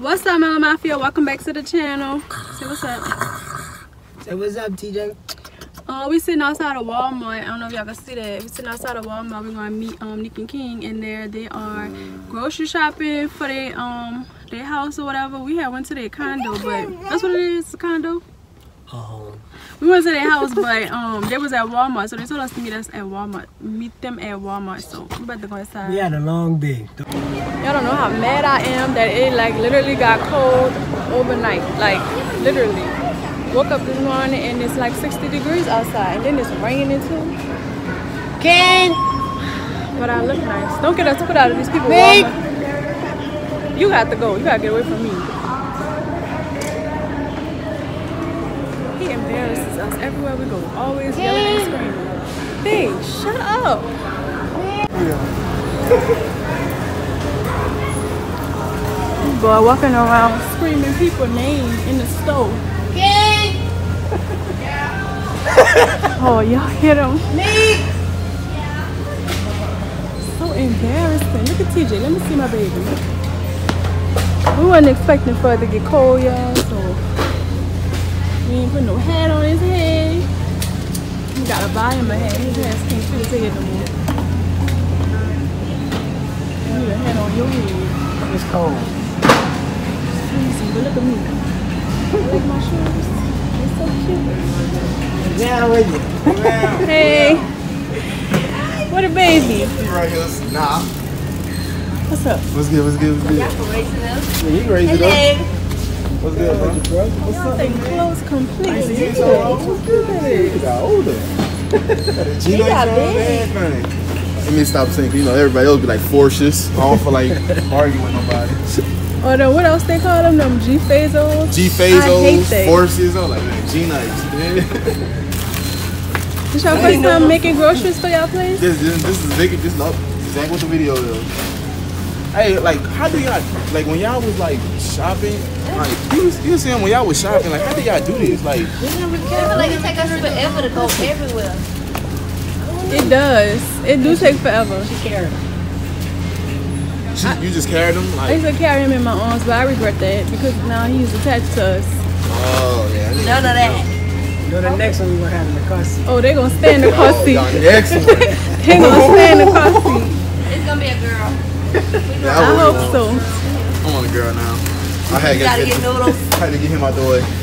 What's up, Mellow Mafia? Welcome back to the channel. Say what's up. Say what's up, TJ. We sitting outside of Walmart. I don't know if y'all can see that. We sitting outside of Walmart. We're gonna meet Nique and King in there. They are grocery shopping for their house or whatever. We had went to their condo, but that's what it is, a condo. We went to their house, but they was at Walmart, so they told us to meet us at Walmart. Meet them at Walmart, so we about to go inside. We had a long day. Y'all don't know how mad I am that it like literally got cold overnight. Like literally. Woke up this morning and it's like 60 degrees outside, and then it's raining too. Ken! But I look nice. Don't get us put out of these people. Walmart. You got to go. You gotta get away from me. He embarrasses us everywhere we go. Always yelling and screaming. Big, shut up. Boy, walking around screaming people's names in the store. Oh, y'all hear them? Me! So embarrassing. Look at TJ. Let me see my baby. We wasn't expecting for it to get cold, y'all. So we ain't put no hat on his head. We gotta buy him a hat. His ass can't fit his head no more. You need a hat on your head. It's cold. It's freezing, but look at me. Look at my shoes. They're so cute. Yeah, how are you? Hey. What a baby. Right here. Nah. What's up? What's good? What's good? What's good? Y'all can raise it up. Yeah, you can raise it up. What's good, bro? What's up? They clothes completely. He's so old. He got older. He got big. Let me stop saying, you know, everybody else be like forcious. I don't feel like arguing with nobody. Or the, what else they call them? Them G-Fazos? G-Fazos, forces. I'm like, man, G-Nikes. Did y'all first time making groceries for y'all place? This is Vicky. This ain't what the video is. Hey, like, how do y'all, like, when y'all was, like, shopping, like, you saying when y'all was shopping, like, how do y'all do this? Like, it feels like it takes us forever to go everywhere. It does. It do take forever. She carried him. You just carried him? Like, I used to carry him in my arms, but I regret that because now he's attached to us. Oh, yeah. None of that. No, the next one we gonna have in the car seat. Oh, they gonna stay in the car seat. Oh, the next one. They gonna stay in the car seat. It's gonna be a girl. Yeah, I hope so. I want a girl now. I had to get him out the way. I think he just wanted me.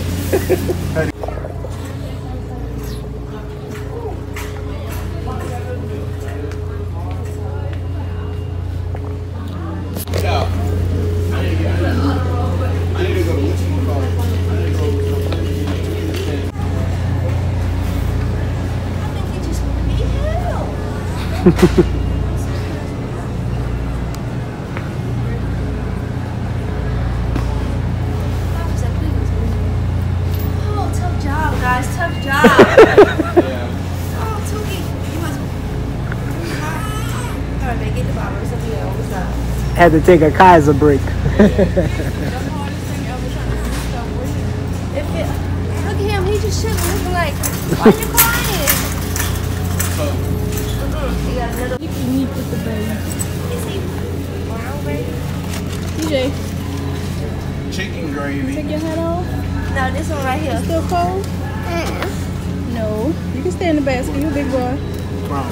Had to take a Kaiser break. The hardest thing ever trying to look at him, he just shook and looking like, why are you crying? He got a little. You can meet with the baby. Is he brown baby? TJ. Chicken gravy. Take your hat off? No, this one right here. It's still cold? Mm-hmm. No. You can stay in the basket, you big boy. Brown.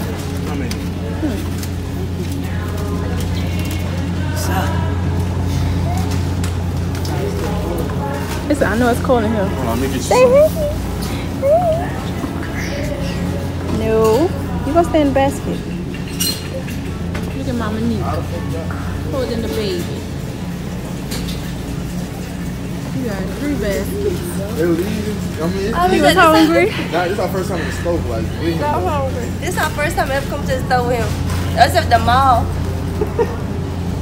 I mean. Hmm. Listen, I know it's cold in here. Stay here. No. You gonna stay in the basket. Look at Mama Nique holding the baby. You got 3 baskets. It was easy. I mean, he was hungry. This is our first time in the stove. Like, we got hungry. This is our first time ever come to the stove with him. That's at the mall.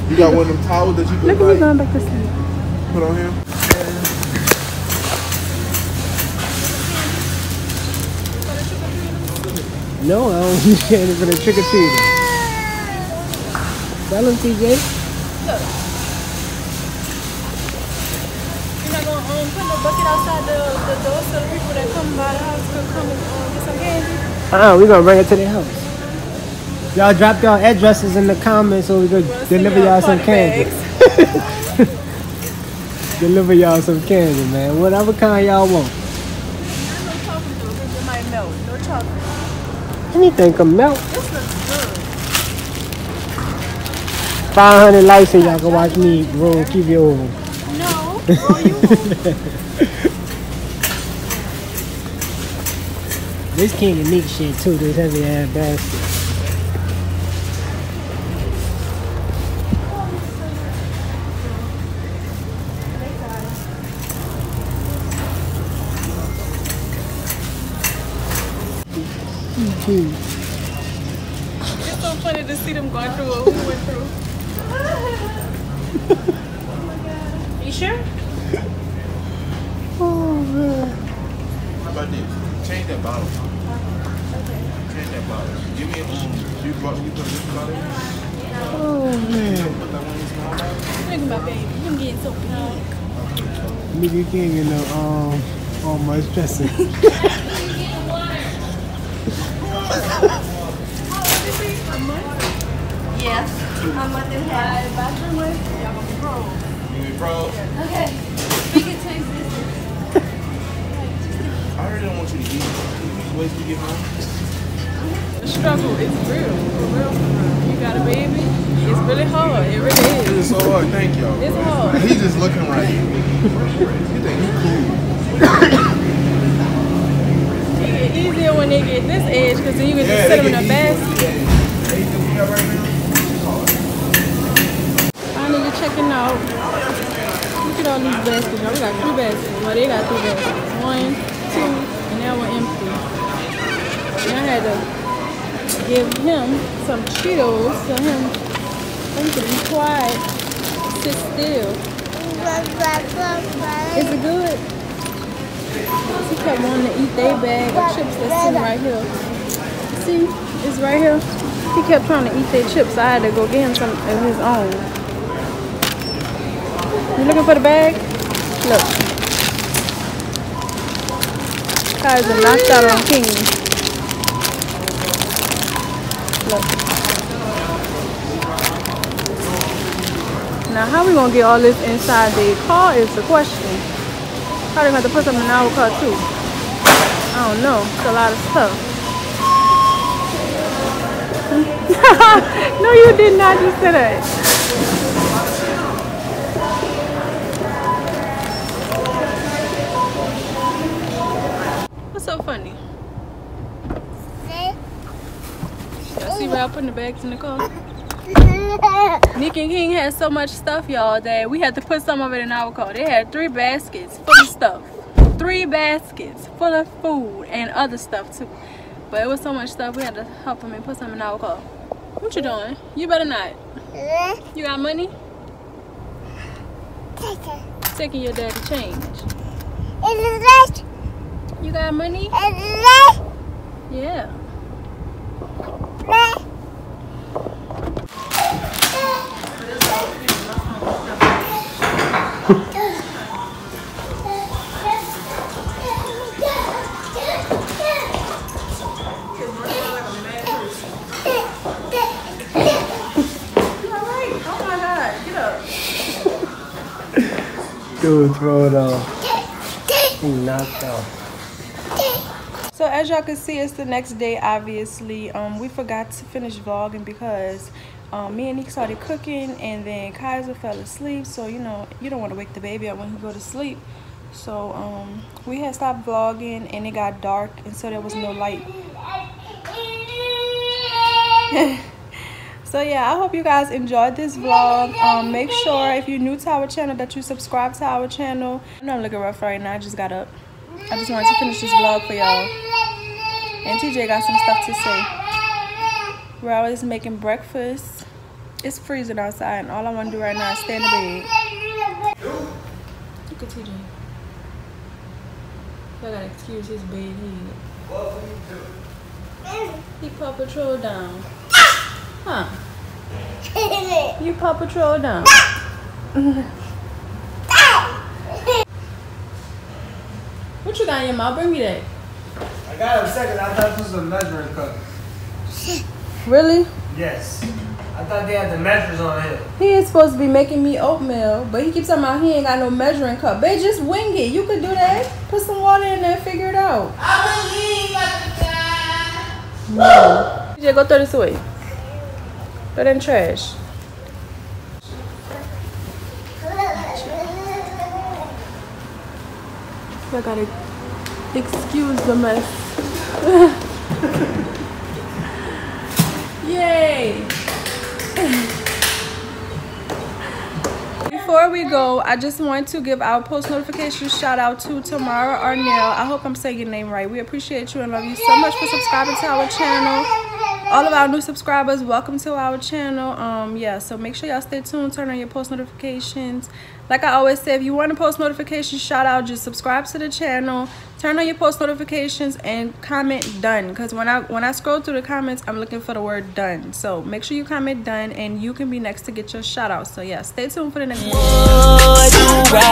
You got one of them towels that you can look at me going back to sleep. Put on him. No, I don't use candy for the trick or treating. Tell him, TJ. Look. You're not going to put no bucket outside the door so the people that come by the house could come and get some candy? We're going to bring it to their house. Y'all drop y'all addresses in the comments so we can deliver y'all some candy. deliver y'all some candy, man. Whatever kind y'all want. There's no chocolate though, because it might melt. No chocolate. Anything can melt. This looks good. 500 likes and y'all can watch me roll TV over. No, roll you over. This King and Nique shit too, this heavy ass basket. It's so funny to see them going through what we went through. Oh my god. You sure? Oh man. How about this? Change that bottle. Okay. Change that bottle. Give me a you put this bottle in? Oh man. You put that one in. Look at my baby. I'm getting so big. Nigga, you can't get no almost dressing. Yeah. I'm about to have bathroom with y'all gonna be pro. You be pro? Okay. We can taste this. I really don't want you to eat. Wait till you get home. The struggle is real. For real, for real. You got a baby. It's really hard. It really is. It is so hard. Thank y'all. It's hard. He's just looking right here. You think he's cool. It gets easier when they get this edge, because then you can just sit them in a basket. Checking out. Look at all these baskets. Y'all, we got 2 baskets. Well, they got 3 baskets. 1, 2, and now we're empty. And I had to give him some Cheetos so him to be quiet, sit still. Is it good? He kept wanting to eat their bag of chips that's sitting right here. See, it's right here. He kept trying to eat their chips. So I had to go get him some of his own. You looking for the bag? Look. Guys are knocked out on King. Look. Now how we gonna get all this inside the car is the question. Probably gonna have to put something in our car too. I don't know. It's a lot of stuff. No, you did not just say that. So funny. Y'all see where I put the bags in the car? Nique and King had so much stuff, y'all, that we had to put some of it in our car. They had 3 baskets full of stuff. 3 baskets full of food and other stuff too. But it was so much stuff we had to help them and put some in our car. What you doing? You better not. You got money? Taking your daddy change. You got money? Yeah. Oh my god, get up. Dude, throw it off. He knocked off. So as y'all can see, it's the next day, obviously. We forgot to finish vlogging because me and Nique started cooking and then Kaiser fell asleep. So, you know, you don't want to wake the baby up when he go to sleep. So we had stopped vlogging and it got dark and so there was no light. So yeah, I hope you guys enjoyed this vlog. Make sure if you're new to our channel that you subscribe to our channel. I know I'm looking rough right now, I just got up. I just wanted to finish this vlog for y'all. And TJ got some stuff to say. We're always making breakfast. It's freezing outside and all I want to do right now is stay in the bed. Look at TJ. Y'all gotta excuse his bed head. He Paw Patrol down. Huh? You Paw Patrol down. What you got in your mouth? Bring me that. I got it a second. I thought this was a measuring cup. Really? Yes. I thought they had the measures on him. He is supposed to be making me oatmeal, but he keeps talking about he ain't got no measuring cup. Babe, just wing it. You could do that. Put some water in there and figure it out. I believe I can die. No. DJ, go throw this away. Throw it in trash. I gotta excuse the mess. Yay! Before we go, I just want to give our post notification shout out to Tamara Arnell. I hope I'm saying your name right. We appreciate you and love you so much for subscribing to our channel. All of our new subscribers, welcome to our channel. Yeah, so make sure y'all stay tuned, turn on your post notifications. Like I always say, if you want a post notification shout out, just subscribe to the channel, turn on your post notifications, and comment done. Because when I scroll through the comments, I'm looking for the word done. So make sure you comment done, and you can be next to get your shout out. So yeah, stay tuned for the next one.